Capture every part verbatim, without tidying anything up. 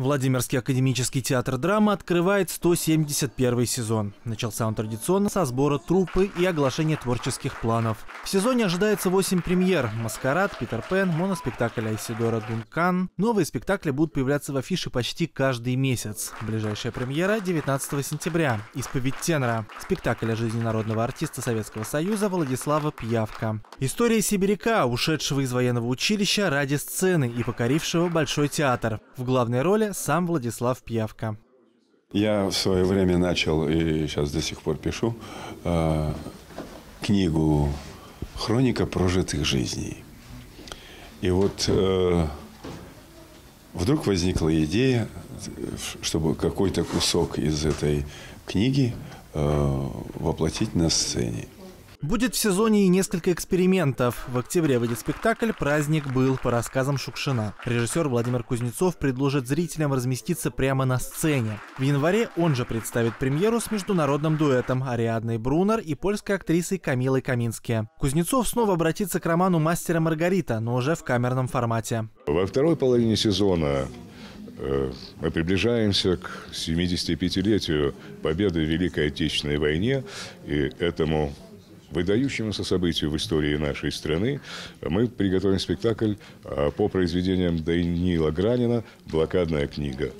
Владимирский академический театр драмы открывает сто семьдесят первый сезон. Начался он традиционно со сбора труппы и оглашения творческих планов. В сезоне ожидается восемь премьер. «Маскарад», «Питер Пен», моноспектакль Айсидора Дункан. Новые спектакли будут появляться в афише почти каждый месяц. Ближайшая премьера девятнадцатого сентября. «Исповедь тенора». Спектакль о жизни народного артиста Советского Союза Владислава Пьявка. История сибиряка, ушедшего из военного училища ради сцены и покорившего Большой театр. В главной роли сам Владислав Пьявка. Я в свое время начал и сейчас до сих пор пишу э, книгу «Хроника прожитых жизней». И вот э, вдруг возникла идея, чтобы какой-то кусок из этой книги э, воплотить на сцене. Будет в сезоне и несколько экспериментов. В октябре выйдет спектакль «Праздник был» по рассказам Шукшина. Режиссер Владимир Кузнецов предложит зрителям разместиться прямо на сцене. В январе он же представит премьеру с международным дуэтом Ариадной Брунер и польской актрисой Камилой Камински. Кузнецов снова обратится к роману «Мастер и Маргарита», но уже в камерном формате. Во второй половине сезона мы приближаемся к семидесятипятилетию победы в Великой Отечественной войне, и этому выдающемуся событию в истории нашей страны мы приготовим спектакль по произведениям Даниила Гранина «Блокадная книга».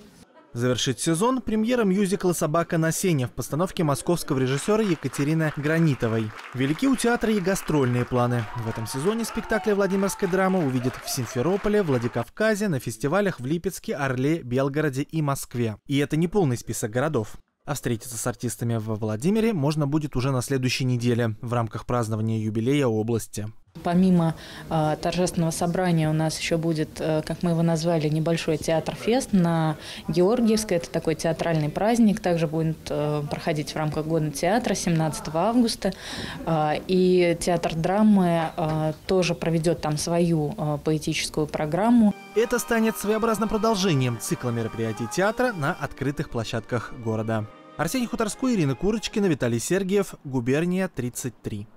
Завершить сезон премьера мюзикла «Собака на сене» в постановке московского режиссера Екатерины Гранитовой. Велики у театра и гастрольные планы. В этом сезоне спектакли Владимирской драмы увидят в Симферополе, Владикавказе, на фестивалях в Липецке, Орле, Белгороде и Москве. И это не полный список городов. А встретиться с артистами во Владимире можно будет уже на следующей неделе в рамках празднования юбилея области. Помимо э, торжественного собрания у нас еще будет, э, как мы его назвали, небольшой театр-фест на Георгиевской. Это такой театральный праздник. Также будет э, проходить в рамках года театра семнадцатого августа. Э, и театр драмы э, тоже проведет там свою э, поэтическую программу. Это станет своеобразным продолжением цикла мероприятий театра на открытых площадках города. Арсений Хуторской, Ирина Курочкина, Виталий Сергеев, «Губерния тридцать три».